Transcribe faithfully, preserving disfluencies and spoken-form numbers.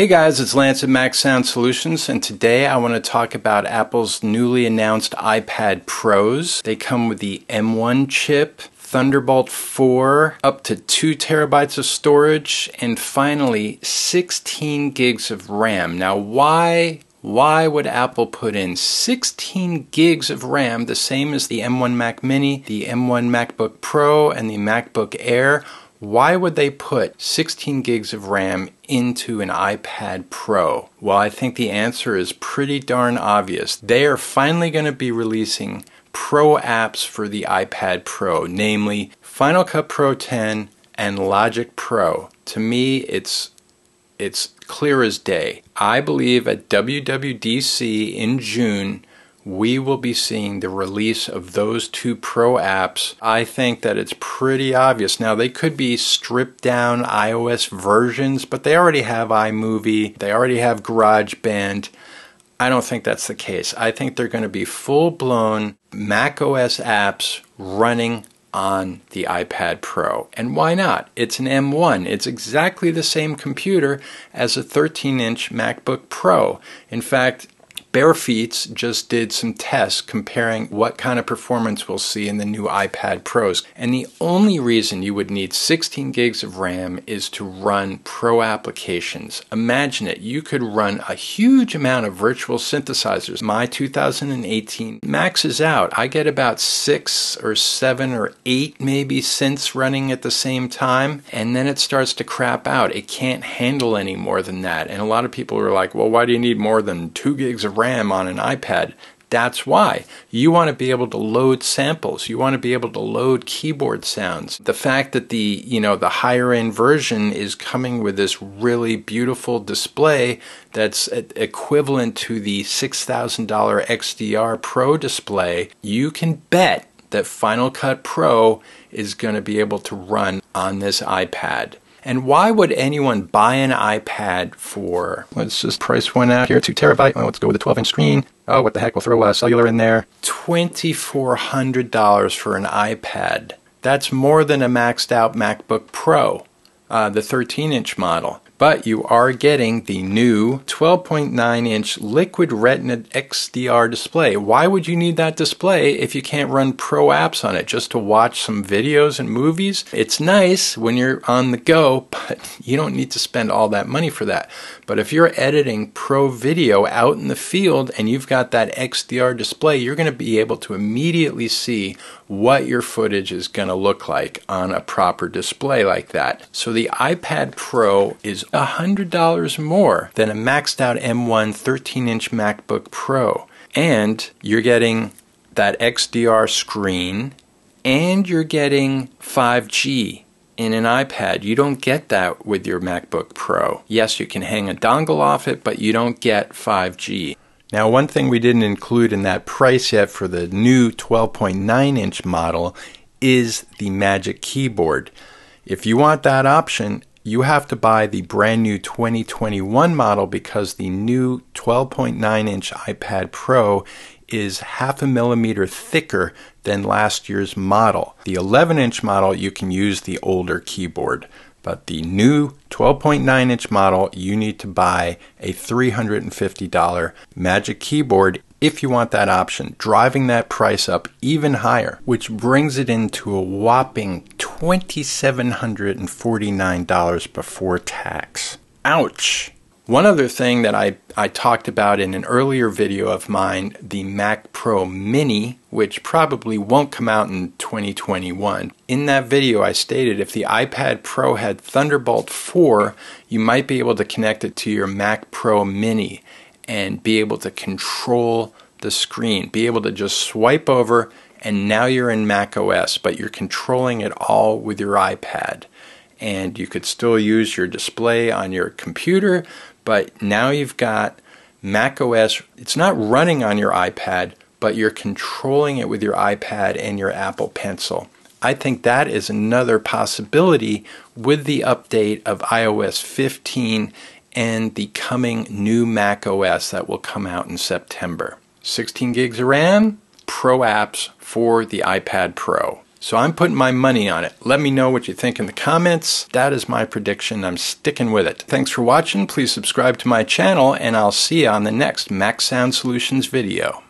Hey guys, it's Lance at Mac Sound Solutions, and today I want to talk about Apple's newly announced iPad Pros. They come with the M one chip, Thunderbolt four, up to two terabytes of storage, and finally sixteen gigs of RAM. Now why, why would Apple put in sixteen gigs of RAM, the same as the M one Mac Mini, the M one MacBook Pro, and the MacBook Air? Why would they put sixteen gigs of RAM into an iPad Pro? Well, I think the answer is pretty darn obvious. They are finally going to be releasing Pro apps for the iPad Pro, namely Final Cut Pro ten and Logic Pro. To me, it's it's clear as day. I believe at W W D C in June, we will be seeing the release of those two Pro apps. I think that it's pretty obvious. Now, they could be stripped down iOS versions, but they already have iMovie, they already have GarageBand. I don't think that's the case. I think they're going to be full-blown macOS apps running on the iPad Pro. And why not? It's an M one. It's exactly the same computer as a thirteen inch MacBook Pro. In fact, Barefeets just did some tests comparing what kind of performance we'll see in the new iPad Pros. And the only reason you would need sixteen gigs of RAM is to run Pro applications. Imagine it. You could run a huge amount of virtual synthesizers. My two thousand eighteen maxes out. I get about six or seven or eight maybe synths running at the same time. And then it starts to crap out. It can't handle any more than that. And a lot of people are like, well, why do you need more than two gigs of RAM? RAM on an iPad. That's why. You want to be able to load samples. You want to be able to load keyboard sounds. The fact that the, you know, the higher end version is coming with this really beautiful display that's equivalent to the six thousand dollar X D R Pro display, you can bet that Final Cut Pro is going to be able to run on this iPad. And why would anyone buy an iPad for, let's just price one out here, two terabyte, oh, let's go with a twelve inch screen, oh, what the heck, we'll throw a cellular in there. twenty-four hundred dollars for an iPad. That's more than a maxed out MacBook Pro, uh, the thirteen inch model. But you are getting the new twelve point nine inch Liquid Retina X D R display. Why would you need that display if you can't run Pro apps on it? Just to watch some videos and movies? It's nice when you're on the go, but you don't need to spend all that money for that. But if you're editing Pro video out in the field and you've got that X D R display, you're going to be able to immediately see what your footage is going to look like on a proper display like that. So the iPad Pro is one hundred dollars more than a maxed out M one thirteen inch MacBook Pro. And you're getting that X D R screen, and you're getting five G in an iPad. You don't get that with your MacBook Pro. Yes, you can hang a dongle off it, but you don't get five G. Now, one thing we didn't include in that price yet for the new twelve point nine inch model is the Magic Keyboard. If you want that option, you have to buy the brand new twenty twenty-one model because the new twelve point nine inch iPad Pro is half a millimeter thicker than last year's model. The eleven inch model, you can use the older keyboard. But the new twelve point nine inch model, you need to buy a three hundred fifty dollar Magic Keyboard if you want that option, driving that price up even higher, which brings it into a whopping two thousand seven hundred forty-nine dollars before tax. Ouch! One other thing that I, I talked about in an earlier video of mine, the Mac Pro Mini, which probably won't come out in twenty twenty-one. In that video, I stated if the iPad Pro had Thunderbolt four, you might be able to connect it to your Mac Pro Mini and be able to control the screen, be able to just swipe over, and now you're in macOS, but you're controlling it all with your iPad. And you could still use your display on your computer, but now you've got macOS. It's not running on your iPad, but you're controlling it with your iPad and your Apple Pencil. I think that is another possibility with the update of iOS fifteen and the coming new macOS that will come out in September. sixteen gigs of RAM, Pro apps for the iPad Pro. So I'm putting my money on it. Let me know what you think in the comments. That is my prediction. I'm sticking with it. Thanks for watching. Please subscribe to my channel, and I'll see you on the next Mac Sound Solutions video.